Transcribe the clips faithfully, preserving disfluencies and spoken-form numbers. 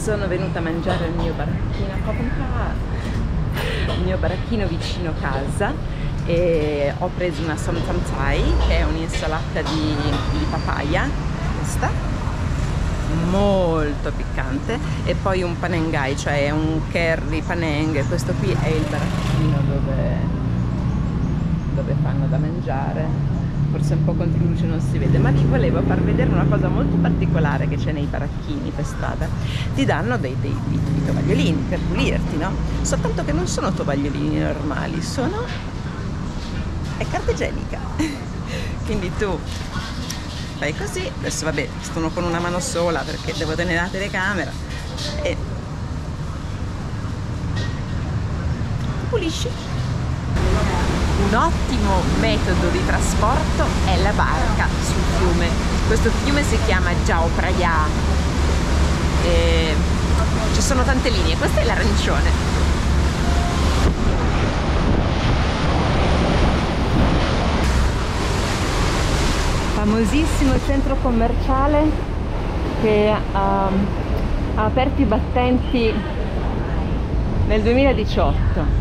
sono venuta a mangiare al mio baracchino a Copenhagen, il mio baracchino vicino casa, e ho preso una somtamtai che è un'insalata di, di papaya, questa molto piccante, e poi un panengai, cioè un curry paneng. Questo qui è il baracchino dove, dove fanno da mangiare. Forse un po' contribuce non si vede, ma vi volevo far vedere una cosa molto particolare che c'è nei baracchini per strada. Ti danno dei, dei, dei, dei tovagliolini per pulirti, no? Soltanto che non sono tovagliolini normali, sono... è carta igienica. Quindi tu fai così, adesso vabbè sono con una mano sola perché devo tenere la telecamera, e pulisci. Un ottimo metodo di trasporto è la barca sul fiume. Questo fiume si chiama Chao Phraya e ci sono tante linee, questa è l'arancione. Famosissimo il centro commerciale che um, ha aperto i battenti nel duemiladiciotto.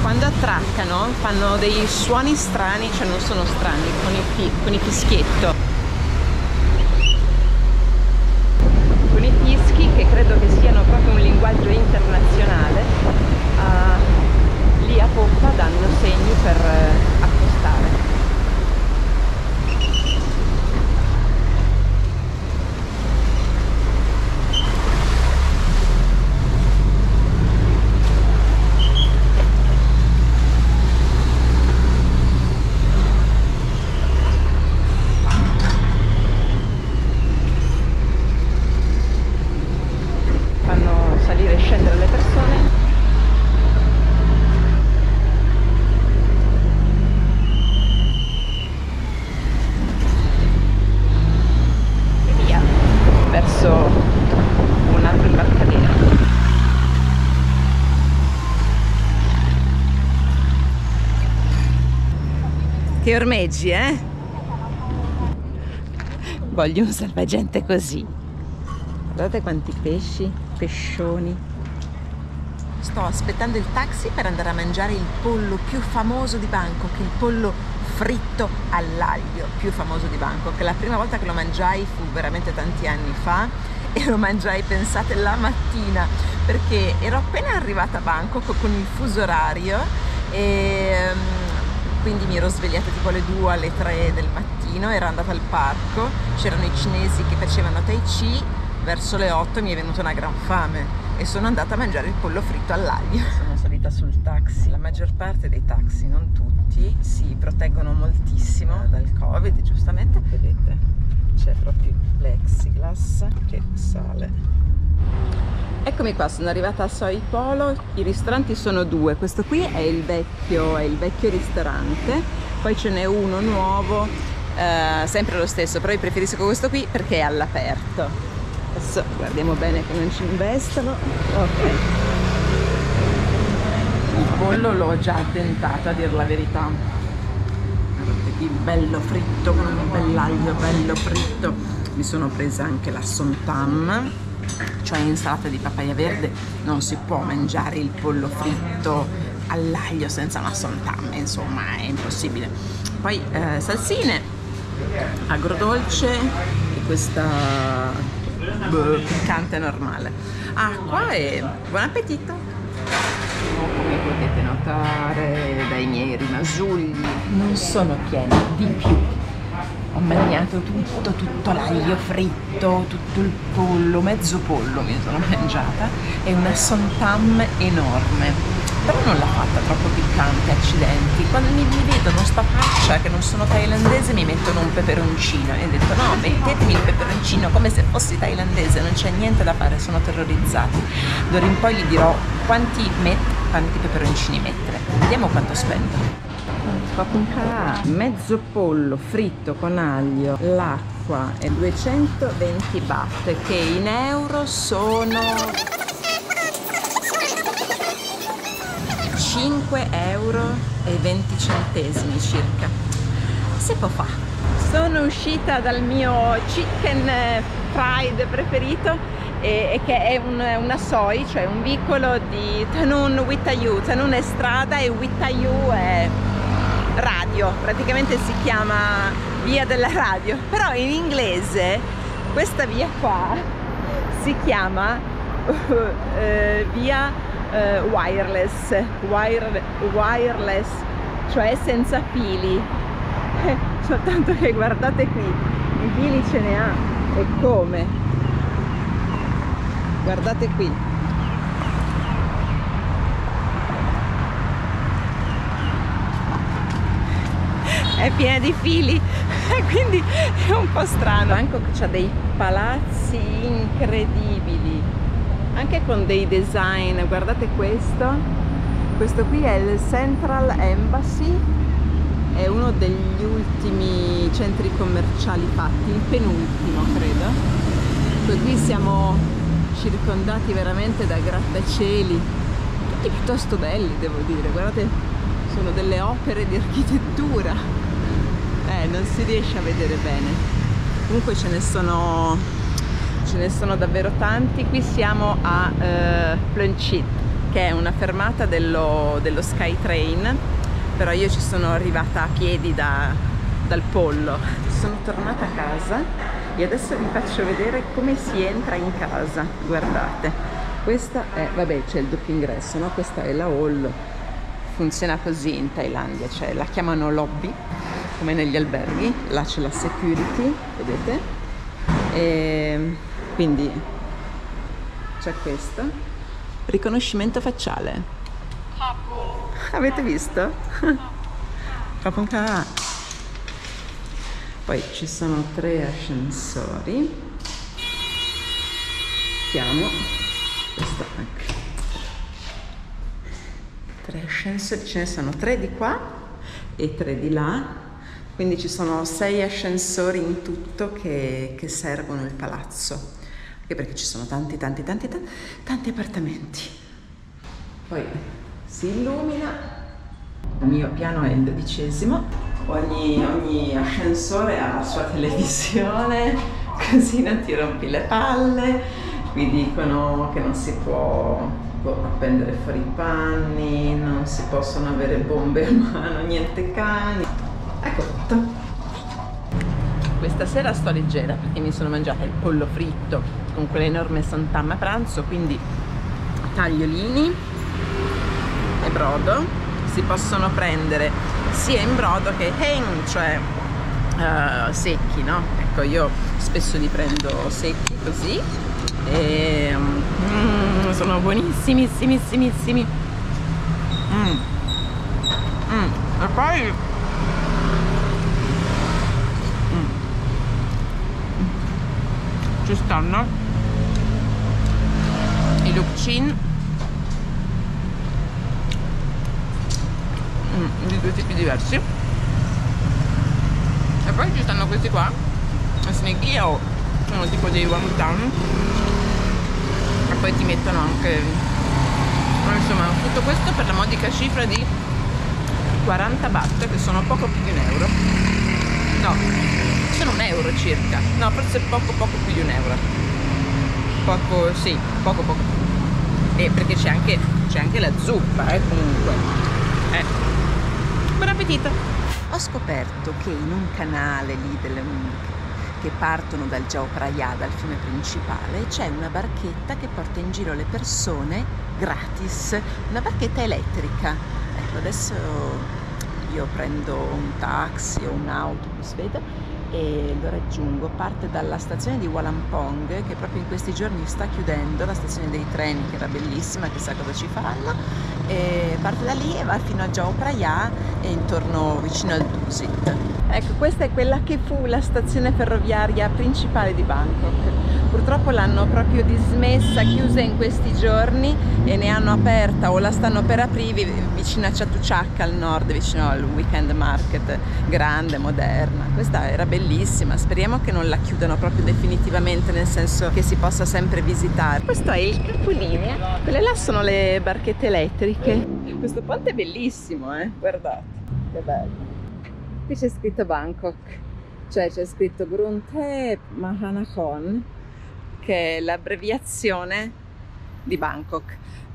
Quando attraccano fanno dei suoni strani, cioè non sono strani, con il, con il fischietto. Con i fischi, che credo che siano proprio un linguaggio internazionale, uh, lì a poppa danno segni per uh, accostare. Che ormeggi, eh? Voglio un salvagente così. Guardate quanti pesci, pescioni. Sto aspettando il taxi per andare a mangiare il pollo più famoso di Bangkok, il pollo fritto all'aglio più famoso di Bangkok. La prima volta che lo mangiai fu veramente tanti anni fa, e lo mangiai, pensate, la mattina, perché ero appena arrivata a Bangkok con il fuso orario e... quindi mi ero svegliata tipo alle due, alle tre del mattino, ero andata al parco, c'erano i cinesi che facevano tai chi, verso le otto mi è venuta una gran fame e sono andata a mangiare il pollo fritto all'aglio. Sono salita sul taxi, la maggior parte dei taxi, non tutti, si proteggono moltissimo dal Covid, giustamente. Vedete, c'è proprio il plexiglass che sale. Eccomi qua, sono arrivata a Soi Polo, i ristoranti sono due, questo qui è il vecchio, è il vecchio ristorante, poi ce n'è uno nuovo, eh, sempre lo stesso, però io preferisco questo qui perché è all'aperto. Adesso guardiamo bene che non ci investono. Ok. Il pollo l'ho già addentato, a dir la verità. Guardate qui, bello fritto, con un bell'aglio, bello fritto. Mi sono presa anche la somtam, cioè insalata di papaya verde. Non si può mangiare il pollo fritto all'aglio senza una somtam, insomma è impossibile. Poi eh, salsine, agrodolce e questa beh, piccante normale, acqua e buon appetito. Come potete notare dai miei rimasugli non sono pieni di più. Ho mangiato tutto, tutto l'aglio fritto, tutto il pollo, mezzo pollo mi sono mangiata, e una somtam enorme, però non l'ha fatta troppo piccante, accidenti. Quando mi, mi vedono sta faccia che non sono thailandese mi mettono un peperoncino, e ho detto no, mettetemi il peperoncino come se fossi thailandese, non c'è niente da fare, sono terrorizzati. D'ora in poi gli dirò quanti, met quanti peperoncini mettere, vediamo quanto spendo. papungka, mezzo pollo fritto con aglio, l'acqua e duecentoventi baht, che in euro sono cinque euro e venti centesimi circa. Si può fare. Sono uscita dal mio chicken fried preferito, e che è un, una soy, cioè un vicolo di Tanun Wittayu. Tanun è strada e Wittayu è radio, praticamente si chiama via della radio, però in inglese questa via qua si chiama uh, uh, via uh, wireless, wire, wireless, cioè senza fili, soltanto che guardate qui, i fili ce ne ha, e come? Guardate qui, è piena di fili, quindi è un po' strano. Bangkok c'ha dei palazzi incredibili, anche con dei design. Guardate questo, questo qui è il Central Embassy, è uno degli ultimi centri commerciali fatti, il penultimo credo. Qui siamo circondati veramente da grattacieli, tutti piuttosto belli devo dire, guardate, sono delle opere di architettura, eh, non si riesce a vedere bene, comunque ce ne sono, ce ne sono davvero tanti. Qui siamo a eh, Plonchit, che è una fermata dello, dello Sky Train, però io ci sono arrivata a piedi da, dal pollo. Sono tornata a casa e adesso vi faccio vedere come si entra in casa. Guardate, questa è, vabbè, c'è il doppio ingresso, no? Questa è la hall, funziona così in Thailandia, cioè la chiamano lobby come negli alberghi, là c'è la security, vedete, e quindi c'è questo riconoscimento facciale, avete visto? Poi ci sono tre ascensori, chiamo questo anche, tre ascensori, ce ne sono tre di qua e tre di là, quindi ci sono sei ascensori in tutto che, che servono il palazzo, anche perché ci sono tanti tanti tanti tanti, tanti appartamenti. Poi si illumina. Il mio piano è il dodicesimo. Ogni, ogni ascensore ha la sua televisione, così non ti rompi le palle. Qui dicono che non si può, può appendere fuori i panni, non si possono avere bombe a mano, niente cani. Ecco tutto. Questa sera sto leggera perché mi sono mangiata il pollo fritto con quell'enorme santam a pranzo, quindi tagliolini e brodo. Si possono prendere sia in brodo che heng, cioè uh, secchi, no? Ecco, io spesso li prendo secchi così e mm, sono buonissimissimissimi. mm. Mm. E poi mm. ci stanno i lukchin di due tipi diversi, e poi ci stanno questi qua, snegio, sono tipo dei wonton, e poi ti mettono anche, insomma, tutto questo per la modica cifra di quaranta baht, che sono poco più di un euro, no, sono un euro circa, no, forse poco poco più di un euro, poco, sì, poco poco, e perché c'è anche, c'è anche la zuppa, eh, comunque. Eh, buon appetito! Ho scoperto che in un canale lì delle, che partono dal Chao Phraya, dal fiume principale, c'è una barchetta che porta in giro le persone gratis, una barchetta elettrica. Ecco, adesso io prendo un taxi o un autobus, vedo, e lo raggiungo. Parte dalla stazione di Hua Lamphong, che proprio in questi giorni sta chiudendo, la stazione dei treni che era bellissima, chissà cosa ci faranno. E parte da lì e va fino a Chao Phraya e intorno vicino al Dusit. Ecco, questa è quella che fu la stazione ferroviaria principale di Bangkok. Purtroppo l'hanno proprio dismessa, chiusa in questi giorni, e ne hanno aperta o la stanno per aprire vicino a Chatuchak al nord, vicino al weekend market, grande, moderna. Questa era bellissima, speriamo che non la chiudano proprio definitivamente, nel senso che si possa sempre visitare. Questo è il capolinea, quelle là sono le barchette elettriche. Questo ponte è bellissimo, eh? Guardate, che bello. Qui c'è scritto Bangkok, cioè c'è scritto Krung Thep Mahanakhon, che è l'abbreviazione di Bangkok,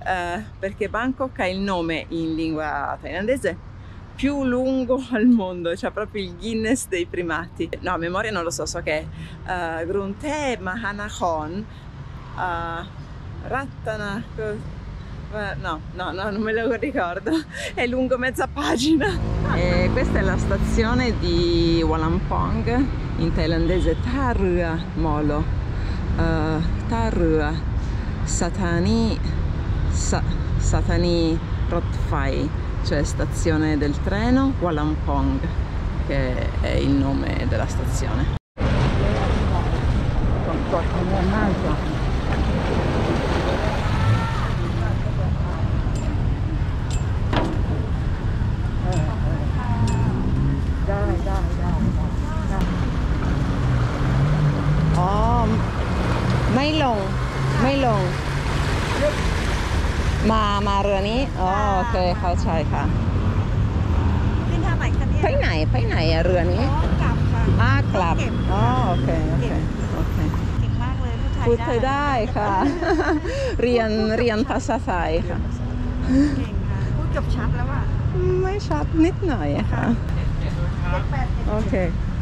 eh, perché Bangkok ha il nome in lingua thailandese più lungo al mondo, c'è cioè proprio il Guinness dei primati. No, a memoria non lo so, so che è uh, Krung Thep Mahanakhon, uh, Ratanakosin. No, no, no, non me lo ricordo, è lungo mezza pagina. E questa è la stazione di Hua Lamphong, in thailandese Tarua Molo, uh, Tarua Satani Sa, Satani Rotfai, cioè stazione del treno Hua Lamphong, che è il nome della stazione. Ma ma Rani? Oh, ok, ciao ciao. Poi nai, poi nai a Rani? Ah, club. Oh, ok, ok, ok. พูดไทยได้ค่ะ เรียนเรียนภาษาไทยค่ะ พูดจบชัดแล้วอ่ะ ไม่ชัดนิดหน่อยค่ะ โอเค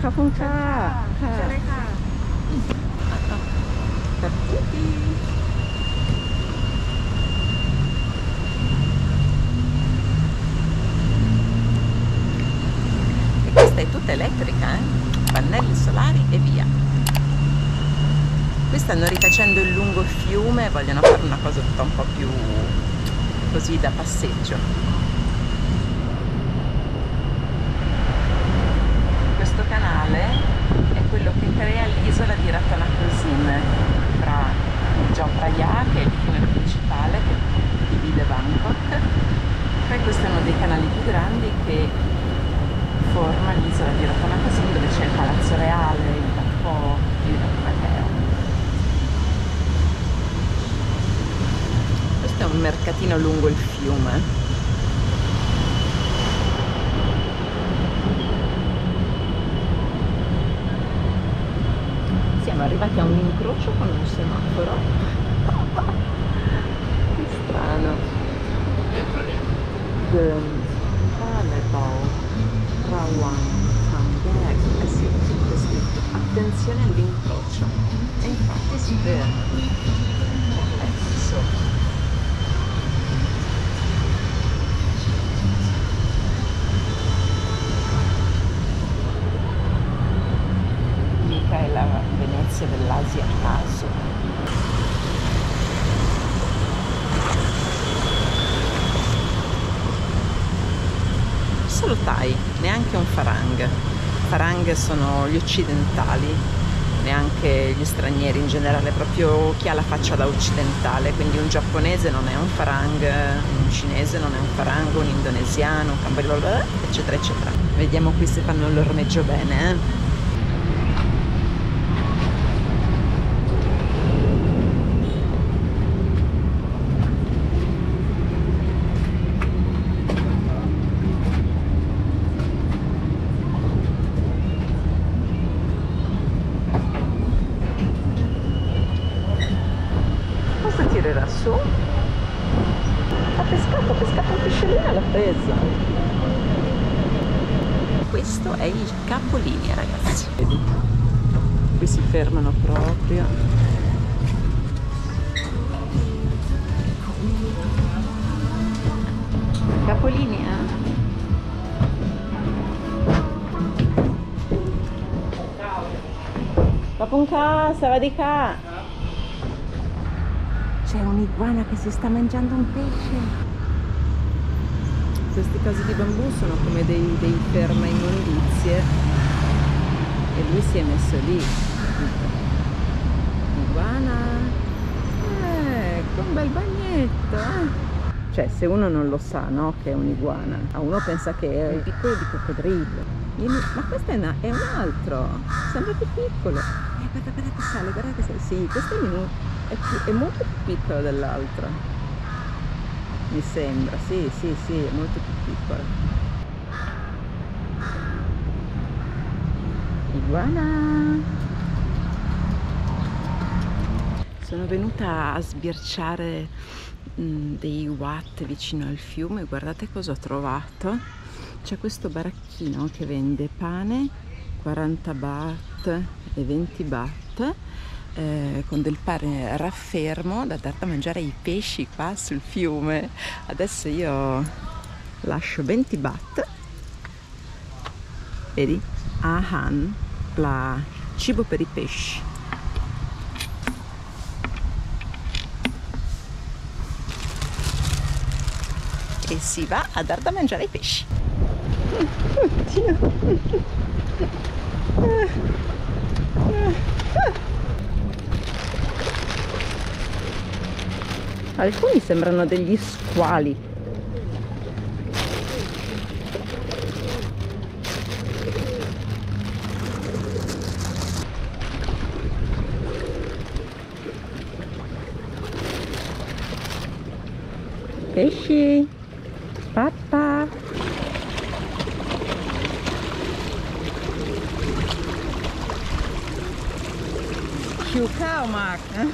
ขอบคุณค่ะ ค่ะ È tutta elettrica, eh? Pannelli solari e via. Qui stanno rifacendo il lungo fiume, vogliono fare una cosa tutta un po' più così da passeggio. Questo canale è quello che crea l'isola di Ratanakosin tra Chao Phraya, che è il fiume principale che divide Bangkok. Poi questo è uno dei canali più grandi che forma l'isola di Ratanakosin, dove c'è il palazzo reale, il capo, il mercato. Questo è un mercatino lungo il fiume. Siamo arrivati a un incrocio con un semaforo. Che strano. The... Eh sì, è scritto attenzione all'incrocio, e infatti si vede. Adesso mica è la Venezia dell'Asia a caso. Solo Thai, neanche un Farang. Farang sono gli occidentali, neanche gli stranieri in generale, proprio chi ha la faccia da occidentale, quindi un giapponese non è un Farang, un cinese non è un Farang, un indonesiano, un cambogiano, eccetera eccetera. Vediamo qui se fanno l'ormeggio bene, eh. Su. Ha pescato, ha pescato un pesciolino e l'ha preso. Questo è il capolinea, ragazzi. Vedi? Qui si fermano proprio. Capolinea. Papunka, savadika. C'è un'iguana che si sta mangiando un pesce. Questi casi di bambù sono come dei, dei ferma immondizie. e lui si è messo lì. Iguana, ecco, un bel bagnetto, eh. Cioè, se uno non lo sa, no, che è un'iguana, a uno pensa che è piccolo di coccodrillo. Ma questo è, una, è un altro, sembra più piccolo. Eh, guarda, guarda che sale, guarda che sale. Sì, questo è, è, più, è molto più piccolo dell'altro. Mi sembra, sì, sì, sì, è molto più piccolo. Iguana! Sono venuta a sbirciare mh, dei wat vicino al fiume. Guardate cosa ho trovato. C'è questo baracchino che vende pane, quaranta baht e venti baht, eh, con del pane raffermo da dar da mangiare ai pesci qua sul fiume. Adesso io lascio venti baht, vedi? Ahan, la cibo per i pesci. E si va a dar da mangiare ai pesci. Oddio. Alcuni sembrano degli squali. Pesci, papà. Mark, eh? Non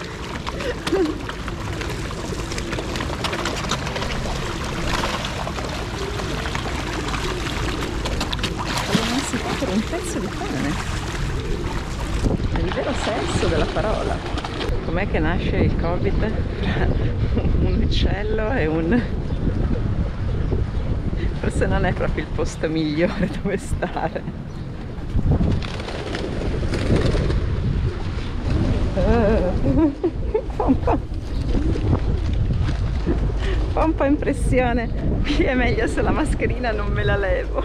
si può per un pezzo di pane, nel vero senso della parola. Com'è che nasce il Covid? Fra un uccello e un... forse non è proprio il posto migliore dove stare. Fa un, po'... fa un po' impressione. Qui è meglio se la mascherina non me la levo.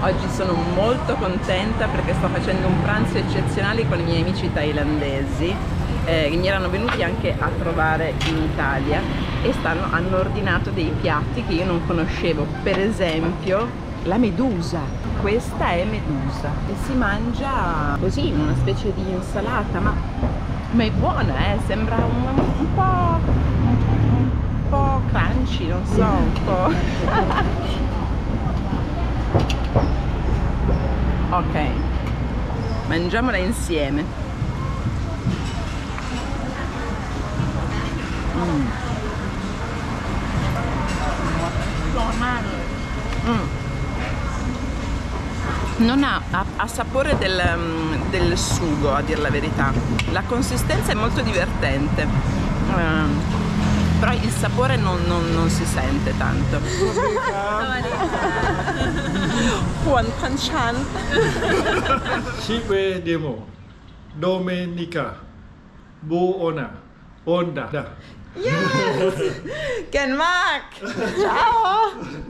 Oggi sono molto contenta perché sto facendo un pranzo eccezionale con i miei amici thailandesi, eh, che mi erano venuti anche a trovare in Italia, e stanno, hanno ordinato dei piatti che io non conoscevo. Per esempio la medusa. Questa è medusa e si mangia così, in una specie di insalata, ma, ma è buona, eh? Sembra un, un po' un po' crunchy, non so, un po'. Ok, mangiamola insieme. Mm. Mm. Non ha, ha, ha sapore del, del sugo, a dire la verità. La consistenza è molto divertente, eh, però il sapore non, non, non si sente tanto. Buon panchan. Sigue demo Domenica Buona Onda. Yes! Ken Mark! Ciao!